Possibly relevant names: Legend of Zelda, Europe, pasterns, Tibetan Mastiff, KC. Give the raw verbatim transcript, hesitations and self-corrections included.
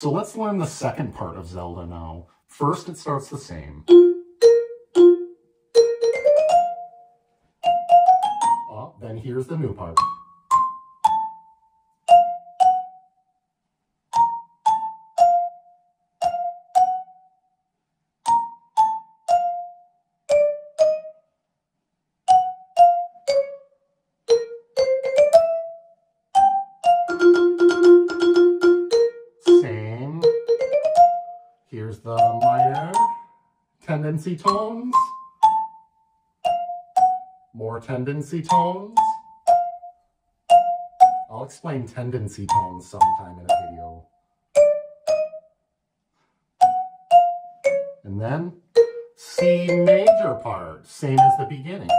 So let's learn the second part of Zelda now. First, it starts the same. Oh, then here's the new part. Here's the minor tendency tones, more tendency tones. I'll explain tendency tones sometime in a video. And then C major part, same as the beginning.